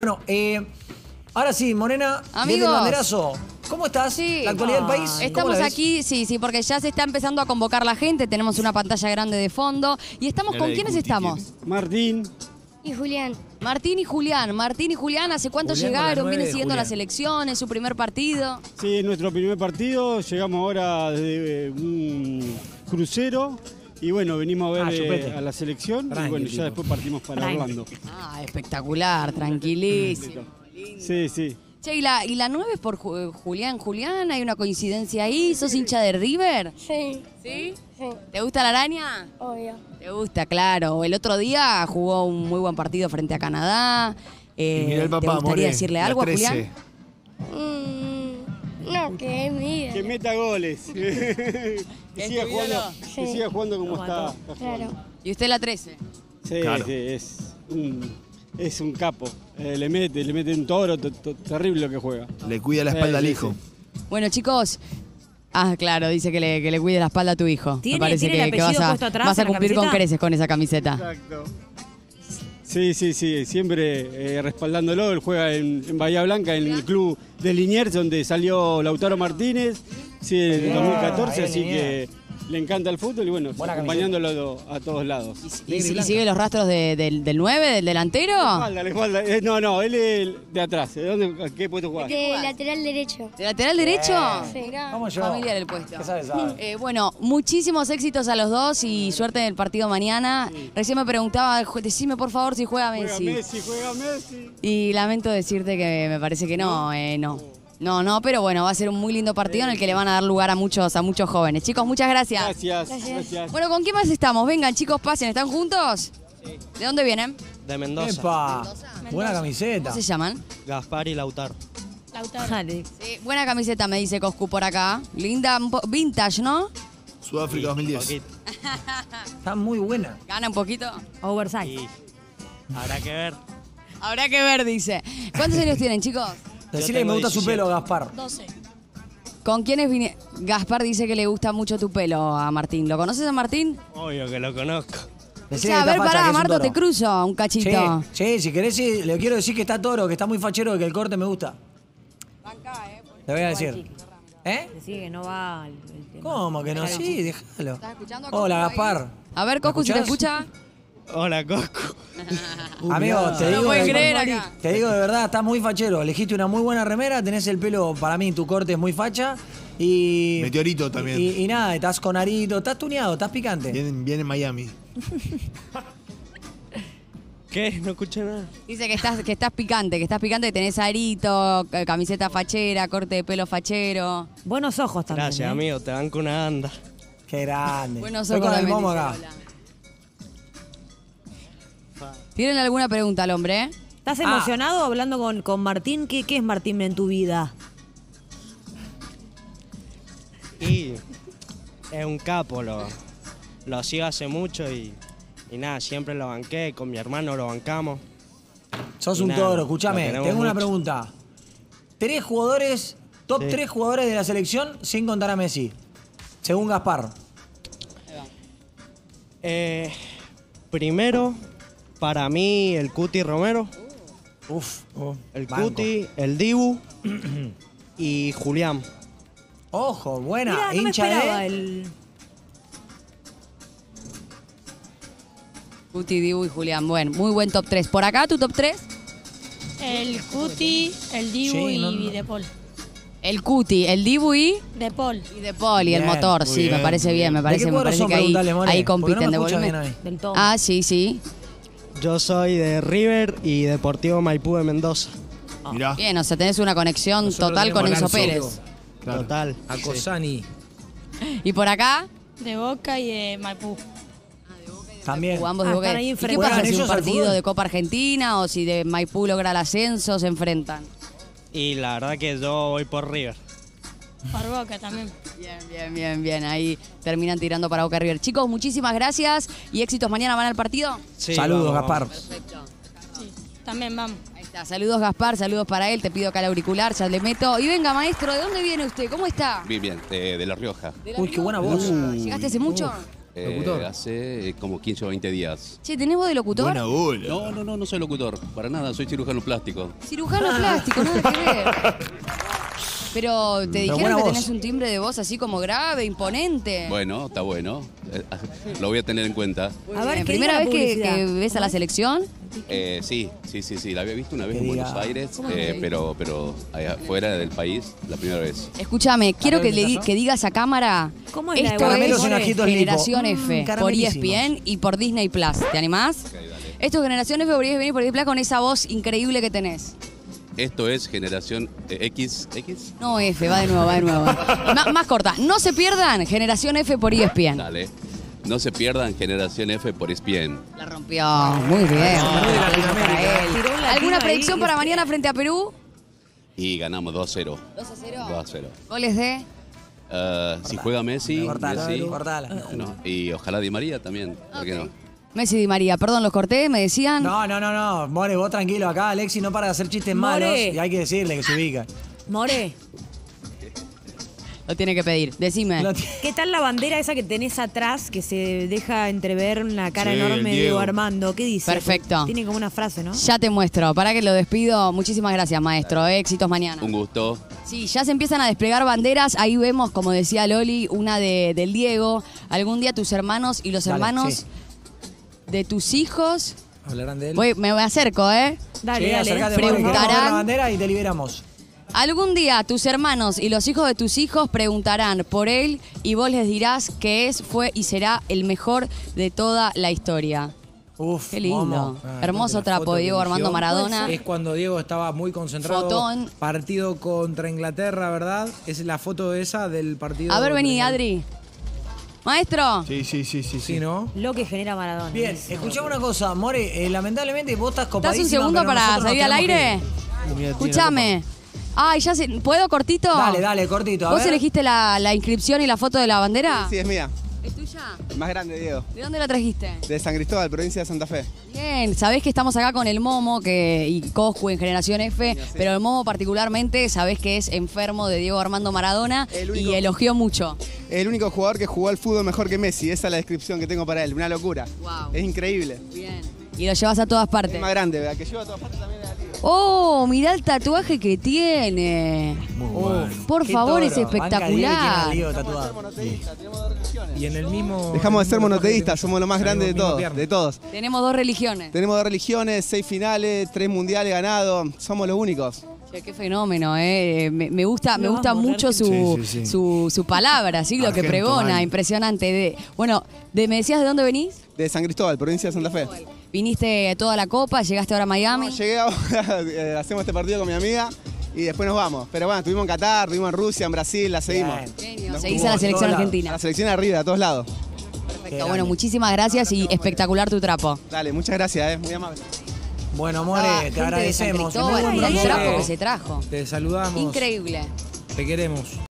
Bueno, ahora sí, Morena, desde el banderazo. ¿Cómo estás? Sí. ¿La actualidad del país? Estamos aquí, sí, porque ya se está empezando a convocar la gente. Tenemos una pantalla grande de fondo. ¿Y estamos con quiénes estamos? Martín. Y Julián. Martín y Julián. Martín y Julián, ¿hace cuánto llegaron? ¿Vienen siguiendo las elecciones? ¿Su primer partido? Sí, nuestro primer partido. Llegamos ahora desde un crucero. Y bueno, venimos a ver a la selección. Y bueno, ya después partimos para Orlando. Ah, espectacular, tranquilísimo. Sí, sí. Che, ¿y la 9 es por Julián? Julián, ¿hay una coincidencia ahí? ¿Sos hincha de River? Sí. ¿Sí? Sí. ¿Te gusta la araña? Obvio. ¿Te gusta? Claro. El otro día jugó un muy buen partido frente a Canadá. ¿Te gustaría decirle algo a Julián? No, que mira. Que meta goles. que siga jugando como está. Claro. ¿Y usted la 13? Sí, claro. Sí, es un capo. Le mete un toro, terrible lo que juega. Le cuida la espalda al hijo. Sí. Bueno, chicos. Ah, claro, dice que le cuide la espalda a tu hijo. Me parece que vas a cumplir con creces con esa camiseta. Exacto. Sí, siempre respaldándolo. Él juega en Bahía Blanca, en el club de Liniers, donde salió Lautaro Martínez, en el 2014, así que le encanta el fútbol y bueno, acompañándolo a todos lados. ¿Y sigue los rastros del 9, del delantero? La espalda. No, él es de atrás. ¿De dónde? ¿Qué puesto jugás? De lateral derecho. ¿De lateral derecho? Sí. Vamos yo. Familiar el puesto. ¿Qué sabe? Bueno, muchísimos éxitos a los dos y suerte en el partido mañana. Sí. Recién me preguntaba, decime por favor si juega Messi. Juega Messi. Y lamento decirte que me parece que no, pero bueno, va a ser un muy lindo partido en el que le van a dar lugar a muchos jóvenes. Chicos, muchas gracias. Gracias. Bueno, ¿con quién más estamos? Vengan, chicos, pasen. ¿Están juntos? Sí. ¿De dónde vienen? De Mendoza. ¡Epa! Mendoza. Buena camiseta. ¿Cómo se llaman? Gaspar y Lautaro. Sí, buena camiseta, me dice Coscu por acá. Linda, vintage, ¿no? Sudáfrica 2010. Está muy buena. ¿Gana un poquito? Oversize. Sí. Habrá que ver. Habrá que ver, dice. ¿Cuántos años tienen, chicos? Decirle que me gusta 17. Su pelo, Gaspar. 12. ¿Con quiénes vine? Gaspar dice que le gusta mucho tu pelo a Martín. ¿Lo conoces a Martín? Obvio que lo conozco. Decirle a ver, pará, Marto, te cruzo un cachito. Sí, si querés, le quiero decir que está toro, que está muy fachero y que el corte me gusta. Banca, le voy a decir. ¿Eh? Decí que no va el tema. ¿Cómo que no? Sí, déjalo. ¿Estás escuchando? Hola, Gaspar. A ver, Coscu, si te escucha. Hola, Coscu. Amigo, te digo de verdad, estás muy fachero. Elegiste una muy buena remera, tenés el pelo, para mí, tu corte es muy facha. Y meteorito también. Y nada, estás con arito, estás tuneado, estás picante. Viene en Miami. ¿Qué? No escuché nada. Dice que estás picante, que tenés arito, camiseta fachera, corte de pelo fachero. Buenos ojos también. Gracias, amigo, te banco una banda. Qué grande. Buenos ojos con el Momo acá. ¿Tienen alguna pregunta al hombre? ¿Estás emocionado hablando con Martín? ¿Qué es Martín en tu vida? Y es un capo, lo sigo hace mucho y nada, siempre lo banqué, con mi hermano lo bancamos. Sos un toro, escúchame, tengo una pregunta. Tres jugadores, top 3 jugadores de la selección sin contar a Messi, según Gaspar. Primero, para mí, el Cuti Romero. Cuti, el Dibu y Julián. Ojo, buena. Mirá, hincha no de él. Cuti, Dibu y Julián. Bueno, muy buen top 3. ¿Por acá tu top 3? El Cuti, el Dibu y De Paul. El Cuti, el Dibu y... De Paul. Y De Paul, y bien, el motor, sí, me parece bien. Me parece que ahí compiten. No del todo. Ah, sí. Yo soy de River y Deportivo Maipú de Mendoza. Mirá. Bien, o sea, tenés una conexión total con Enzo Pérez. Claro. Total. Acosani. Sí. ¿Y por acá? De Boca y de Maipú. También. Ambos de Boca. ¿Y qué pasa si un partido de Copa Argentina o si de Maipú logra el ascenso, se enfrentan? Y la verdad que yo voy por River. Por Boca también. Bien. Ahí terminan tirando para Boca River. Chicos, muchísimas gracias y éxitos. ¿Mañana van al partido? Sí, saludos, Gaspar. Perfecto. Sí, también vamos. Ahí está. Saludos, Gaspar. Saludos para él. Te pido acá el auricular. Ya le meto. Y venga, maestro, ¿de dónde viene usted? ¿Cómo está? Bien. De La Rioja. De La Rioja. Qué buena voz. ¿Llegaste hace mucho? ¿Locutor? Hace como 15 o 20 días. Che, ¿tenés voz de locutor? Buena bola. No soy locutor. Para nada, soy cirujano plástico. Cirujano plástico, nada que ver. Pero te dijeron que tenés un timbre de voz así como grave, imponente. Bueno, está bueno. Lo voy a tener en cuenta. A ver, ¿primera vez que ves a la selección? Sí. La había visto una vez en Buenos Aires, pero fuera del país, la primera vez. Escúchame, quiero que digas a cámara, ¿cómo es esto? Es Generación F, por ESPN y por Disney+. ¿Te animás? Okay, dale. Esto es Generación F por ESPN y por Disney+, con esa voz increíble que tenés. Esto es Generación X. No, F, va de nuevo. Más corta. No se pierdan Generación F por ESPN. Dale. No se pierdan Generación F por ESPN. La rompió. Muy bien. ¿Alguna predicción para mañana frente a Perú? Y ganamos 2-0. ¿2-0? ¿Goles de? Si juega Messi. Cortala. No. Y ojalá Di María también. ¿Por qué no? Messi y Di María, perdón, los corté, me decían... No, More, vos tranquilo, acá Alexis no para de hacer chistes malos y hay que decirle que se ubica. More. Lo tiene que pedir, decime. ¿Qué tal la bandera esa que tenés atrás que se deja entrever una cara enorme de Diego Armando? ¿Qué dice? Perfecto. Tiene como una frase, ¿no? Ya te muestro, para que lo despido. Muchísimas gracias, maestro. Éxitos mañana. Un gusto. Sí, ya se empiezan a desplegar banderas. Ahí vemos, como decía Loli, una del Diego. Algún día tus hermanos y los hermanos... Sí. De tus hijos. Hablarán de él. Me acerco, ¿eh? Dale. Preguntarán. La bandera y te liberamos. Algún día tus hermanos y los hijos de tus hijos preguntarán por él y vos les dirás que fue y será el mejor de toda la historia. Uf, qué lindo. Momo. Hermoso trapo de Diego Armando Maradona. Es cuando Diego estaba muy concentrado. Fotón. Partido contra Inglaterra, ¿verdad? Es la foto esa del partido. A ver, vení, Adri. Maestro. Sí, ¿no? Lo que genera Maradona. Bien, escuchame una cosa, More, lamentablemente vos estás copadísima. ¿Estás un segundo para salir al aire? Escuchame. Ay, ya sé. ¿Puedo cortito? Dale, cortito. ¿Vos elegiste la inscripción y la foto de la bandera? Sí, es mía. ¿Es tuya? Más grande, Diego. ¿De dónde la trajiste? De San Cristóbal, provincia de Santa Fe. Bien, sabés que estamos acá con el Momo y Coscu en Generación F, sí. Pero el Momo particularmente sabés que es enfermo de Diego Armando Maradona y elogió mucho. El único jugador que jugó al fútbol mejor que Messi, esa es la descripción que tengo para él, una locura. Wow. Es increíble. Bien, y lo llevas a todas partes. Es más grande, ¿verdad? Que lleva a todas partes también. Oh, mirá el tatuaje que tiene. Muy bueno. Por favor, es espectacular. Y en el mismo. Dejamos de ser monoteístas, somos lo más grande de todos. Tenemos dos religiones. Tenemos dos religiones, 6 finales, 3 mundiales ganados, somos los únicos. Che, qué fenómeno, me gusta mucho su palabra, ¿sí? Lo que pregona, impresionante. ¿Me decías de dónde venís? De San Cristóbal, provincia de Santa Fe. Viniste toda la Copa, llegaste ahora a Miami. No, llegué ahora, hacemos este partido con mi amiga y después nos vamos. Pero bueno, estuvimos en Qatar, estuvimos en Rusia, en Brasil, la seguimos. Seguís a la selección argentina. La selección arriba, a todos lados. Perfecto, bueno, muchísimas gracias y espectacular tu trapo. Dale, muchas gracias, muy amable. Bueno, More, te agradecemos. Trapo que se trajo. Te saludamos. Increíble. Te queremos.